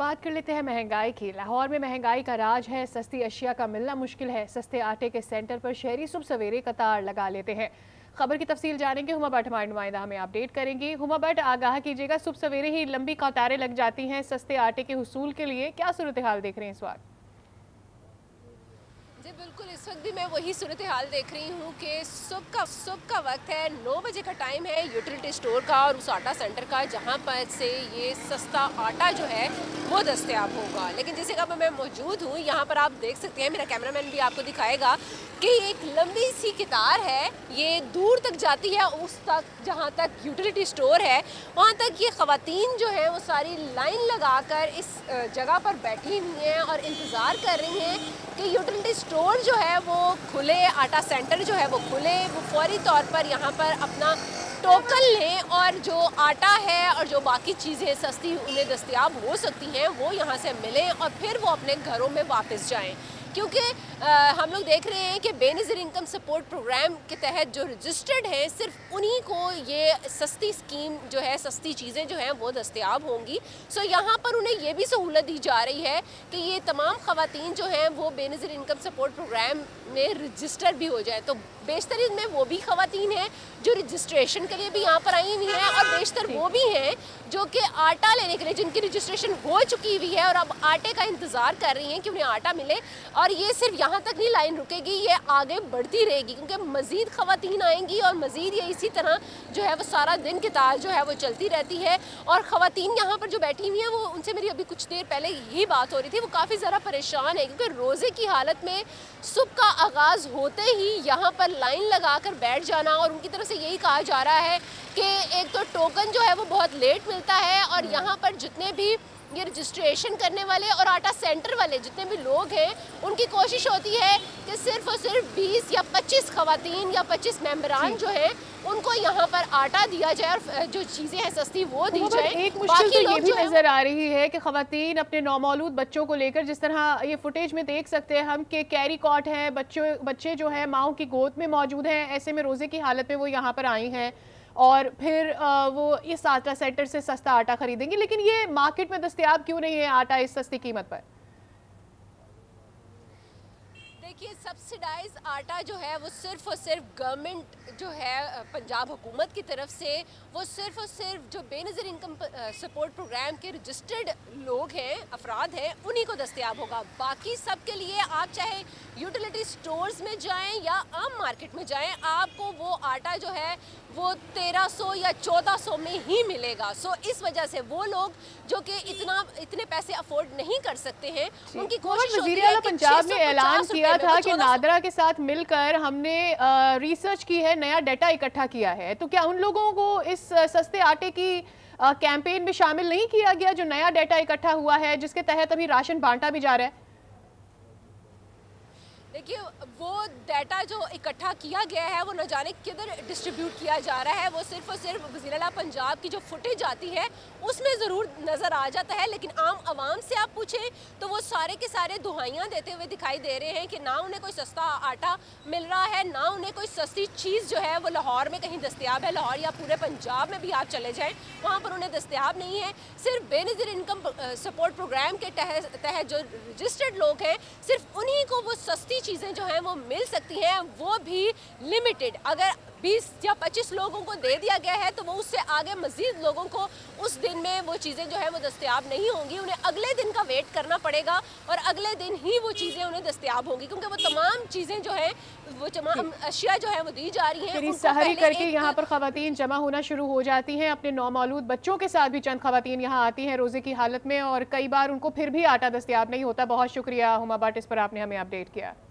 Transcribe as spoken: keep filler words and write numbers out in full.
बात कर लेते हैं महंगाई की। लाहौर में महंगाई का राज है, सस्ती अशिया का मिलना मुश्किल है। सस्ते आटे के सेंटर पर शहरी सुबह सवेरे कतार लगा लेते हैं। खबर की तफसील जानेंगे, हुमा भट्ट हमारे नुमाइंदा हमें अपडेट करेंगी। हुमा भट्ट, आगाह कीजिएगा, सुबह सवेरे ही लंबी कतारें लग जाती हैं सस्ते आटे के हुसूल के लिए, क्या सूरत हाल देख रहे हैं इस वक्त? जी बिल्कुल, इस वक्त भी मैं वही सूरत हाल देख रही हूँ कि सुबह का सुबह का वक्त है, नौ बजे का टाइम है यूटिलिटी स्टोर का और उस आटा सेंटर का जहाँ पर से ये सस्ता आटा जो है वो दस्तियाब होगा। लेकिन जिस जगह पर मैं मौजूद हूँ यहाँ पर आप देख सकते हैं, मेरा कैमरामैन भी आपको दिखाएगा कि एक लंबी सी कतार है, ये दूर तक जाती है, उस तक जहाँ तक यूटिलिटी स्टोर है वहाँ तक ये ख़वातीन जो है वो सारी लाइन लगा कर इस जगह पर बैठी हुई हैं और इंतज़ार कर रही हैं कि यूटिलिटी स्टोर जो है वो खुले, आटा सेंटर जो है वो खुले, वो फौरी तौर पर यहाँ पर अपना टोकन लें और जो आटा है और जो बाकी चीज़ें सस्ती उन्हें दस्तियाब हो सकती हैं वो यहाँ से मिलें और फिर वो अपने घरों में वापस जाएं। क्योंकि हम लोग देख रहे हैं कि बेनज़िर इनकम सपोर्ट प्रोग्राम के तहत जो रजिस्टर्ड हैं सिर्फ उन्हीं को ये सस्ती स्कीम जो है, सस्ती चीज़ें जो हैं वो दस्तियाब होंगी। सो यहाँ पर उन्हें ये भी सहूलत दी जा रही है कि ये तमाम ख़वातीन जो हैं वो बेनज़िर इनकम सपोर्ट प्रोग्राम में रजिस्टर भी हो जाए। तो बेशतर में वो भी ख़वातीन हैं जो रजिस्ट्रेशन के लिए भी यहाँ पर आई हुई हैं और बेशतर वो भी हैं जो कि आटा लेने के लिए, जिनकी रजिस्ट्रेशन हो चुकी हुई है और अब आटे का इंतज़ार कर रही हैं कि उन्हें आटा मिले। और ये सिर्फ यहाँ तक नहीं लाइन रुकेगी, ये आगे बढ़ती रहेगी क्योंकि मज़ीद ख़वातीन आएंगी और मज़ीद ये इसी तरह जो है वो सारा दिन कतार जो है वो चलती रहती है। और ख़वातीन यहाँ पर जो बैठी हुई हैं वो, उनसे मेरी अभी कुछ देर पहले यही बात हो रही थी, वो काफ़ी ज़रा परेशान है क्योंकि रोज़े की हालत में सुबह का आगाज़ होते ही यहाँ पर लाइन लगा कर बैठ जाना और उनकी तरफ से यही कहा जा रहा है कि एक तो टोकन जो है वो बहुत लेट मिलता है और यहाँ पर जितने भी ये रजिस्ट्रेशन करने वाले और आटा सेंटर वाले जितने भी लोग हैं उनकी कोशिश होती है कि सिर्फ और सिर्फ बीस या पच्चीस ख़वातीन या पच्चीस मेंबरान जो हैं उनको यहाँ पर आटा दिया जाए और जो चीज़ें हैं सस्ती वो दी जाए। एक मुश्किल तो ये भी नज़र आ रही है कि ख़वातीन अपने नौमौलूद बच्चों को लेकर, जिस तरह ये फुटेज में देख सकते हैं हम कि कैरी कॉट है, बच्चों बच्चे जो है माओं की गोद में मौजूद हैं, ऐसे में रोज़े की हालत में वो यहाँ पर आई हैं और फिर वो इस आटा सेंटर से सस्ता आटा खरीदेंगे। लेकिन ये मार्केट में दस्तयाब क्यों नहीं है आटा इस सस्ती कीमत पर? देखिए, सब्सिडाइज आटा जो है वो सिर्फ और सिर्फ गवर्नमेंट जो है पंजाब हुकूमत की तरफ से, वो सिर्फ और सिर्फ जो बेनज़िर इनकम सपोर्ट प्रोग्राम के रजिस्टर्ड लोग हैं, अफराद हैं, उन्हीं को दस्तयाब होगा। बाकी सब के लिए आप चाहे यूटिलिटी स्टोर्स में जाएं या आम मार्केट में जाएं, आपको वो आटा जो है वो तेरह सौ या चौदह सौ में ही मिलेगा। सो इस वजह से वो लोग जो कि इतना इतने पैसे अफोर्ड नहीं कर सकते हैं उनकी कोशिश होती है। पंजाब ने ऐलान किया था कि नादरा के साथ मिलकर हमने रिसर्च की है, नया डाटा इकट्ठा किया है, तो क्या उन लोगों को इस सस्ते आटे की कैंपेन में शामिल नहीं किया गया जो नया डाटा इकट्ठा हुआ है जिसके तहत अभी राशन बांटा भी जा रहा है? देखिए, वो डाटा जो इकट्ठा किया गया है वो न जाने किधर डिस्ट्रीब्यूट किया जा रहा है, वो सिर्फ और सिर्फ वज़ीर-ए-आला पंजाब की जो फुटेज आती है उसमें ज़रूर नज़र आ जाता है। लेकिन आम आवाम से आप पूछें तो वो सारे के सारे दुहाइयाँ देते हुए दिखाई दे रहे हैं कि ना उन्हें कोई सस्ता आटा मिल रहा है, ना उन्हें कोई सस्ती चीज़ जो है वो लाहौर में कहीं दस्तियाब है। लाहौर या पूरे पंजाब में भी आप चले जाएँ वहाँ पर उन्हें दस्तियाब नहीं है। सिर्फ बेनज़िर इनकम सपोर्ट प्रोग्राम के तहत जो रजिस्टर्ड लोग हैं सिर्फ उन्हीं को वो सस्ती चीज़ें जो हैं वो मिल सकती हैं, वो भी लिमिटेड। अगर बीस या पच्चीस लोगों को दे दिया गया है तो वो उससे आगे मज़ीद लोगों को उस दिन में वो चीज़ें जो हैं वो दस्तियाब नहीं होंगी, उन्हें अगले दिन का वेट करना पड़ेगा और अगले दिन ही वो चीज़ें उन्हें दस्तियाब होंगी क्योंकि वो तमाम चीज़ें जो हैं वो तमाम अशिया जो है वो दी जा रही हैं। सहरी करके यहाँ पर ख़वातीन जमा होना शुरू हो जाती हैं, अपने नौमौलूद बच्चों के साथ भी चंद ख़वातीन यहाँ आती हैं रोज़े की हालत में और कई बार उनको फिर भी आटा दस्तियाब नहीं होता। बहुत शुक्रिया हुमा भट्ट, इस पर आपने हमें अपडेट किया।